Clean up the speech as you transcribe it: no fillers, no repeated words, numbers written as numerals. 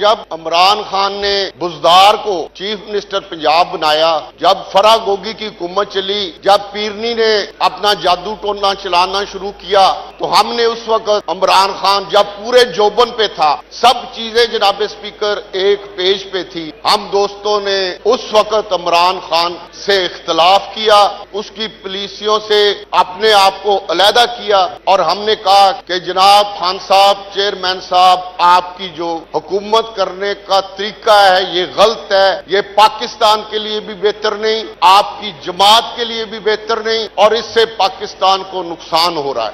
जब इमरान खान ने बुजदार को चीफ मिनिस्टर पंजाब बनाया, जब फरा गोगी की हुकूमत चली, जब पीरनी ने अपना जादू टोना चलाना शुरू किया, तो हमने उस वक्त इमरान खान जब पूरे जोबन पे था, सब चीजें जनाब स्पीकर एक पेज पे थी। हम दोस्तों ने उस वक्त इमरान खान से इख्तलाफ किया, उसकी पॉलिसियों से अपने आप को अलहदा किया और हमने कहा कि जनाब खान साहब, चेयरमैन साहब, आपकी जो हुकूमत करने का तरीका है ये गलत है, ये पाकिस्तान के लिए भी बेहतर नहीं, आपकी जमात के लिए भी बेहतर नहीं और इससे पाकिस्तान को नुकसान हो रहा है।